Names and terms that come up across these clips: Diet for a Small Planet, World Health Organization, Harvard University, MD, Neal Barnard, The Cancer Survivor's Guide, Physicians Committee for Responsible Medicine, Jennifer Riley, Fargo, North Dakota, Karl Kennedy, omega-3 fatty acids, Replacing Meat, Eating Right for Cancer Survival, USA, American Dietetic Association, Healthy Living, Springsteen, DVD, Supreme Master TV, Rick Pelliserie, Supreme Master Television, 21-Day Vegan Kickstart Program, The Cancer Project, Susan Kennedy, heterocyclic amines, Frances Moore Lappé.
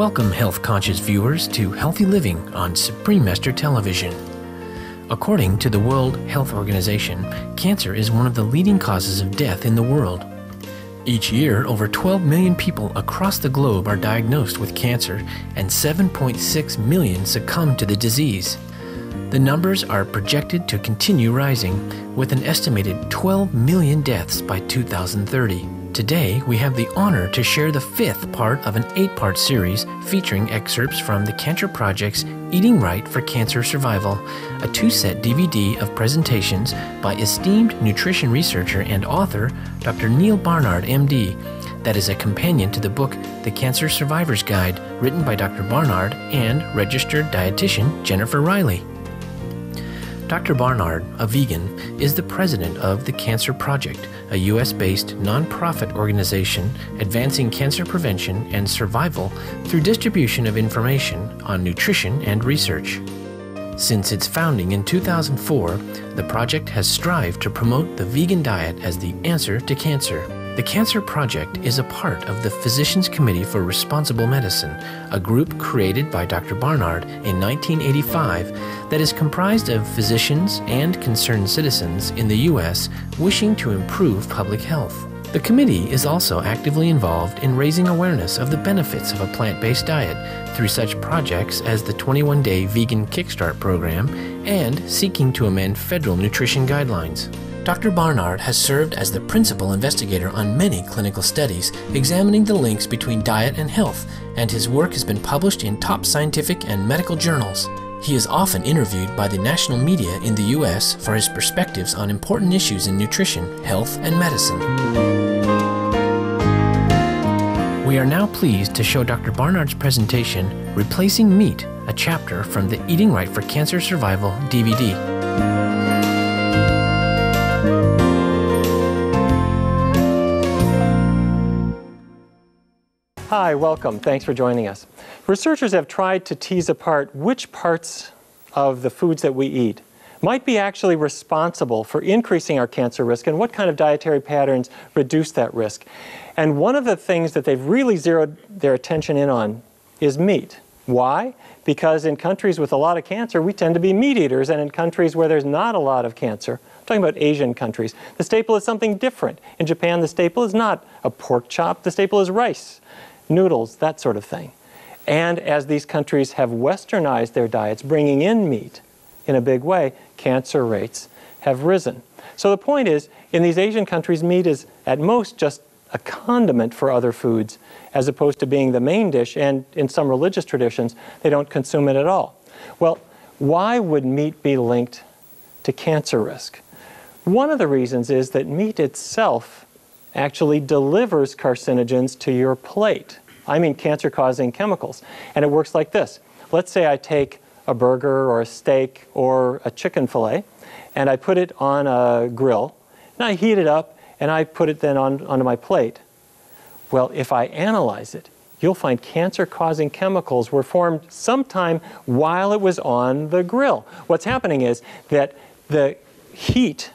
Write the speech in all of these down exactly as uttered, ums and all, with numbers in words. Welcome, health-conscious viewers, to Healthy Living on Supreme Master Television. According to the World Health Organization, cancer is one of the leading causes of death in the world. Each year, over twelve million people across the globe are diagnosed with cancer, and seven point six million succumb to the disease. The numbers are projected to continue rising, with an estimated twelve million deaths by two thousand thirty. Today, we have the honor to share the fifth part of an eight-part series featuring excerpts from The Cancer Project's Eating Right for Cancer Survival, a two-set D V D of presentations by esteemed nutrition researcher and author Doctor Neal Barnard, M D, that is a companion to the book The Cancer Survivor's Guide, written by Doctor Barnard and registered dietitian Jennifer Riley. Doctor Barnard, a vegan, is the president of The Cancer Project, a U S based nonprofit organization advancing cancer prevention and survival through distribution of information on nutrition and research. Since its founding in two thousand four, the project has strived to promote the vegan diet as the answer to cancer. The Cancer Project is a part of the Physicians Committee for Responsible Medicine, a group created by Doctor Barnard in nineteen eighty-five that is comprised of physicians and concerned citizens in the U S wishing to improve public health. The committee is also actively involved in raising awareness of the benefits of a plant-based diet through such projects as the twenty-one day Vegan Kickstart Program and seeking to amend federal nutrition guidelines. Doctor Barnard has served as the principal investigator on many clinical studies examining the links between diet and health, and his work has been published in top scientific and medical journals. He is often interviewed by the national media in the U S for his perspectives on important issues in nutrition, health, and medicine. We are now pleased to show Doctor Barnard's presentation, Replacing Meat, a chapter from the Eating Right for Cancer Survival D V D. Hi, welcome. Thanks for joining us. Researchers have tried to tease apart which parts of the foods that we eat might be actually responsible for increasing our cancer risk and what kind of dietary patterns reduce that risk. And one of the things that they've really zeroed their attention in on is meat. Why? Because in countries with a lot of cancer, we tend to be meat eaters, and in countries where there's not a lot of cancer, talking about Asian countries, the staple is something different. In Japan, the staple is not a pork chop, the staple is rice, noodles, that sort of thing. And as these countries have westernized their diets, bringing in meat in a big way, cancer rates have risen. So the point is, in these Asian countries, meat is at most just a condiment for other foods, as opposed to being the main dish, and in some religious traditions, they don't consume it at all. Well, why would meat be linked to cancer risk? One of the reasons is that meat itself actually delivers carcinogens to your plate. I mean cancer-causing chemicals. And it works like this. Let's say I take a burger or a steak or a chicken fillet and I put it on a grill and I heat it up and I put it then on, onto my plate. Well, if I analyze it, you'll find cancer-causing chemicals were formed sometime while it was on the grill. What's happening is that the heat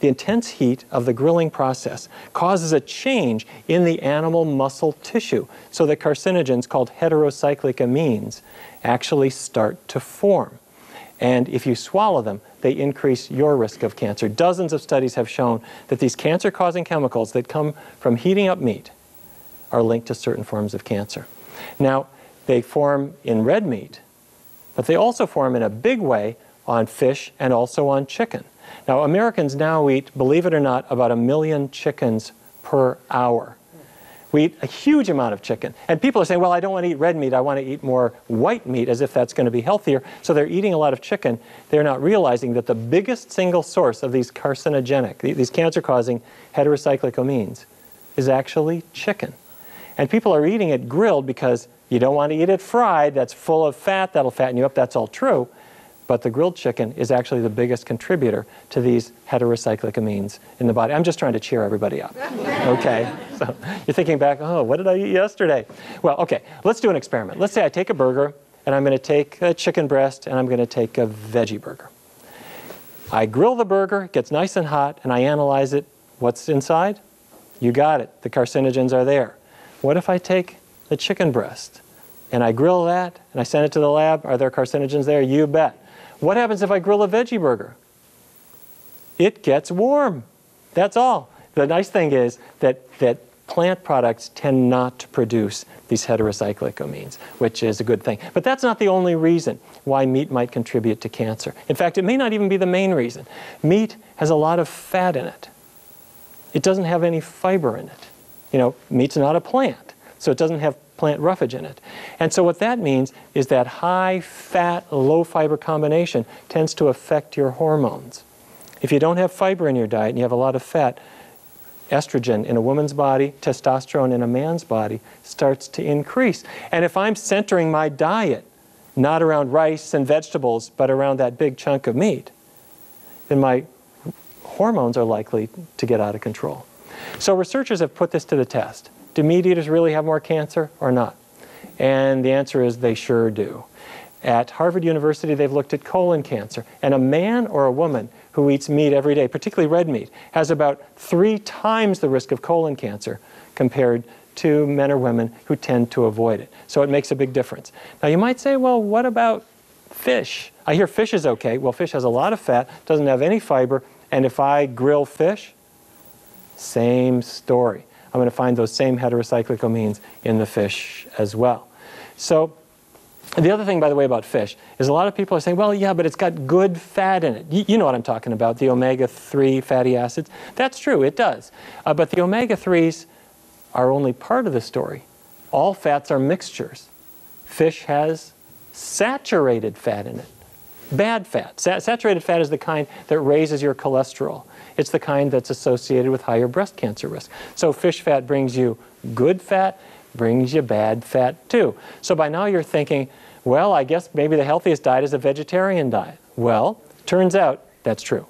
The intense heat of the grilling process causes a change in the animal muscle tissue, so that carcinogens called heterocyclic amines actually start to form. And if you swallow them, they increase your risk of cancer. Dozens of studies have shown that these cancer-causing chemicals that come from heating up meat are linked to certain forms of cancer. Now, they form in red meat, but they also form in a big way on fish and also on chicken. Now, Americans now eat, believe it or not, about a million chickens per hour. We eat a huge amount of chicken. And people are saying, well, I don't want to eat red meat. I want to eat more white meat, as if that's going to be healthier. So they're eating a lot of chicken. They're not realizing that the biggest single source of these carcinogenic, these cancer-causing heterocyclic amines is actually chicken. And people are eating it grilled because you don't want to eat it fried. That's full of fat. That'll fatten you up. That's all true. But the grilled chicken is actually the biggest contributor to these heterocyclic amines in the body. I'm just trying to cheer everybody up, okay? So you're thinking back, oh, what did I eat yesterday? Well, okay, let's do an experiment. Let's say I take a burger, and I'm gonna take a chicken breast, and I'm gonna take a veggie burger. I grill the burger, it gets nice and hot, and I analyze it. What's inside? You got it, the carcinogens are there. What if I take the chicken breast? and I grill that, and I send it to the lab. Are there carcinogens there? You bet. What happens if I grill a veggie burger? It gets warm. That's all. The nice thing is that, that plant products tend not to produce these heterocyclic amines, which is a good thing. But that's not the only reason why meat might contribute to cancer. In fact, it may not even be the main reason. Meat has a lot of fat in it. It doesn't have any fiber in it. You know, meat's not a plant, so it doesn't have plant roughage in it. And so what that means is that high fat, low fiber combination tends to affect your hormones. If you don't have fiber in your diet and you have a lot of fat, estrogen in a woman's body, testosterone in a man's body starts to increase. And if I'm centering my diet not around rice and vegetables, but around that big chunk of meat, then my hormones are likely to get out of control. So researchers have put this to the test. Do meat eaters really have more cancer or not? And the answer is they sure do. At Harvard University, they've looked at colon cancer, and a man or a woman who eats meat every day, particularly red meat, has about three times the risk of colon cancer compared to men or women who tend to avoid it. So it makes a big difference. Now you might say, well, what about fish? I hear fish is okay. Well, fish has a lot of fat, doesn't have any fiber, and if I grill fish, same story. I'm going to find those same heterocyclic amines in the fish as well. So the other thing, by the way, about fish is a lot of people are saying, well, yeah, but it's got good fat in it. You, you know what I'm talking about, the omega three fatty acids. That's true, it does. Uh, but the omega threes are only part of the story. All fats are mixtures. Fish has saturated fat in it. Bad fat. Sa- saturated fat is the kind that raises your cholesterol. It's the kind that's associated with higher breast cancer risk. So fish fat brings you good fat, brings you bad fat too. So by now you're thinking, well, I guess maybe the healthiest diet is a vegetarian diet. Well, turns out that's true.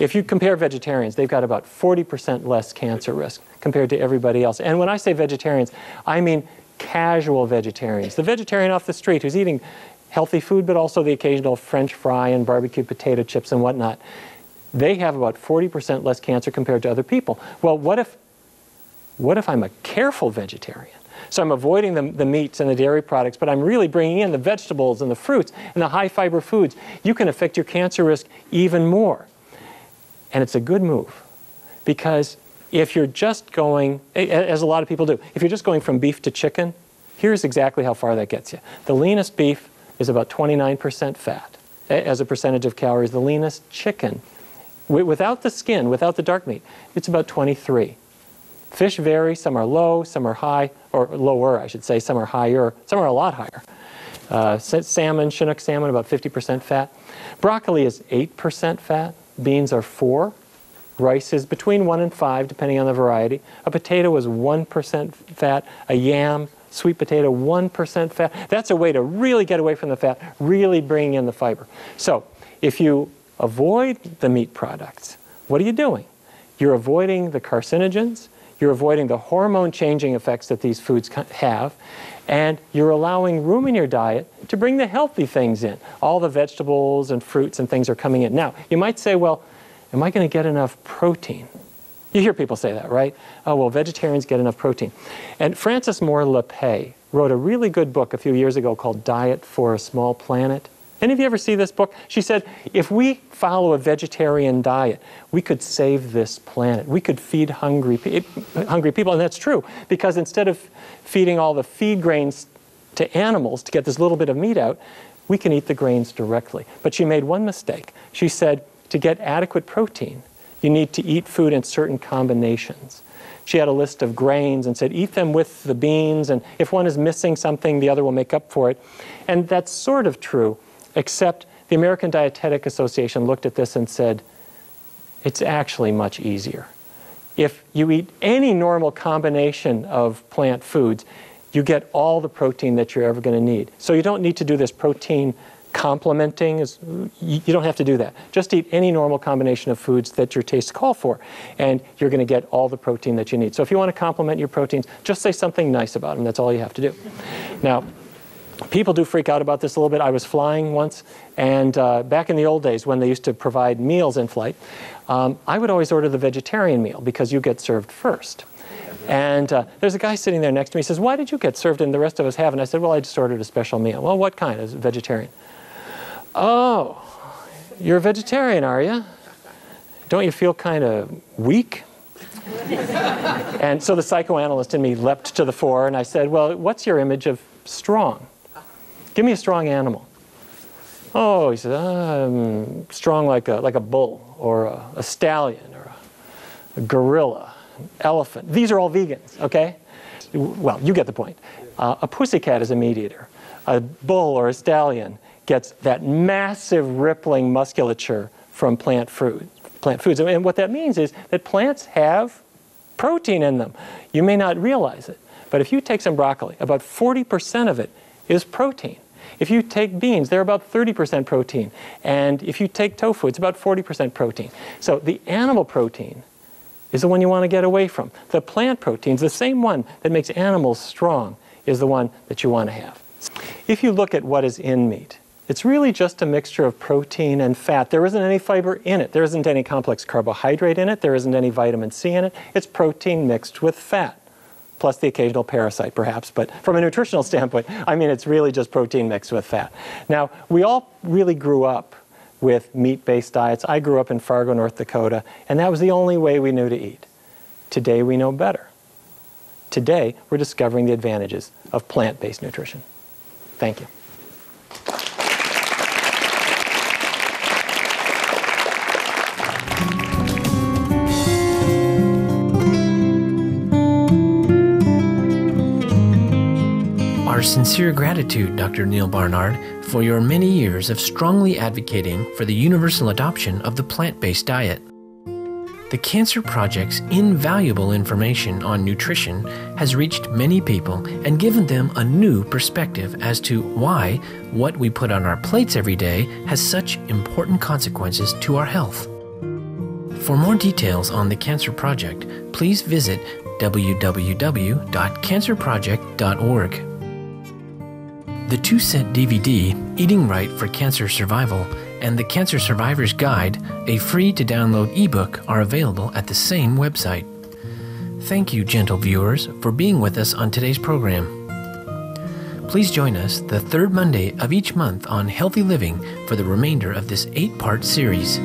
If you compare vegetarians, they've got about forty percent less cancer risk compared to everybody else. And when I say vegetarians, I mean casual vegetarians. The vegetarian off the street who's eating healthy food, but also the occasional French fry and barbecue potato chips and whatnot. They have about forty percent less cancer compared to other people. Well, what if, what if I'm a careful vegetarian? So I'm avoiding the, the meats and the dairy products, but I'm really bringing in the vegetables and the fruits and the high fiber foods. You can affect your cancer risk even more. And it's a good move, because if you're just going, as a lot of people do, if you're just going from beef to chicken, here's exactly how far that gets you. The leanest beef is about twenty-nine percent fat as a percentage of calories. The leanest chicken, without the skin, without the dark meat, it's about twenty-three. Fish vary, some are low, some are high, or lower, I should say, some are higher, some are a lot higher. Uh, salmon, Chinook salmon, about fifty percent fat. Broccoli is eight percent fat, beans are four, rice is between one and five, depending on the variety. A potato is one percent fat, a yam, sweet potato, one percent fat. That's a way to really get away from the fat, really bring in the fiber. So if you avoid the meat products, what are you doing? You're avoiding the carcinogens, you're avoiding the hormone-changing effects that these foods have, and you're allowing room in your diet to bring the healthy things in. All the vegetables and fruits and things are coming in. Now, you might say, well, am I going to get enough protein? You hear people say that, right? Oh, well, vegetarians get enough protein. And Frances Moore Lappé wrote a really good book a few years ago called Diet for a Small Planet. Any of you ever see this book? She said, if we follow a vegetarian diet, we could save this planet. We could feed hungry, pe- hungry people, and that's true, because instead of feeding all the feed grains to animals to get this little bit of meat out, we can eat the grains directly. But she made one mistake. She said, to get adequate protein, you need to eat food in certain combinations. She had a list of grains and said, eat them with the beans, and if one is missing something, the other will make up for it. And that's sort of true, except the American Dietetic Association looked at this and said, it's actually much easier. If you eat any normal combination of plant foods, you get all the protein that you're ever going to need. So you don't need to do this protein complementing. Is, you don't have to do that. Just eat any normal combination of foods that your tastes call for, and you're going to get all the protein that you need. So if you want to complement your proteins, just say something nice about them. That's all you have to do. Now, people do freak out about this a little bit. I was flying once, and uh, back in the old days when they used to provide meals in flight, um, I would always order the vegetarian meal because you get served first. And uh, there's a guy sitting there next to me. He says, "Why did you get served and the rest of us haven't?" I said, "Well, I just ordered a special meal." "Well, what kind?" "I was vegetarian." "Oh, you're a vegetarian, are you? Don't you feel kind of weak?" And so the psychoanalyst in me leapt to the fore, and I said, "Well, what's your image of strong? Give me a strong animal." "Oh," he said, "I'm strong like a, like a bull or a, a stallion or a, a gorilla, an elephant." These are all vegans, okay? Well, you get the point. Uh, a pussycat is a meat eater. A bull or a stallion gets that massive rippling musculature from plant food. Plant foods. And what that means is that plants have protein in them. You may not realize it, but if you take some broccoli, about forty percent of it is protein. If you take beans, they're about thirty percent protein. And if you take tofu, it's about forty percent protein. So the animal protein is the one you want to get away from. The plant proteins, the same one that makes animals strong, is the one that you want to have. If you look at what is in meat, it's really just a mixture of protein and fat. There isn't any fiber in it. There isn't any complex carbohydrate in it. There isn't any vitamin C in it. It's protein mixed with fat, plus the occasional parasite, perhaps. But from a nutritional standpoint, I mean, it's really just protein mixed with fat. Now, we all really grew up with meat-based diets. I grew up in Fargo, North Dakota, and that was the only way we knew to eat. Today, we know better. Today, we're discovering the advantages of plant-based nutrition. Thank you. Our sincere gratitude, Doctor Neal Barnard, for your many years of strongly advocating for the universal adoption of the plant-based diet. The Cancer Project's invaluable information on nutrition has reached many people and given them a new perspective as to why what we put on our plates every day has such important consequences to our health. For more details on the Cancer Project, please visit w w w dot cancer project dot org. The two-set D V D, Eating Right for Cancer Survival, and The Cancer Survivor's Guide, a free-to-download ebook, are available at the same website. Thank you, gentle viewers, for being with us on today's program. Please join us the third Monday of each month on Healthy Living for the remainder of this eight-part series.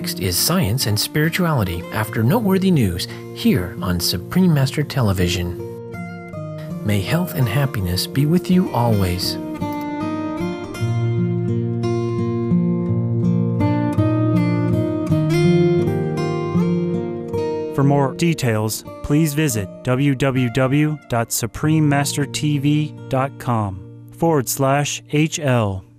Next is Science and Spirituality after Noteworthy News here on Supreme Master Television. May health and happiness be with you always. For more details, please visit w w w dot supreme master t v dot com forward slash H L.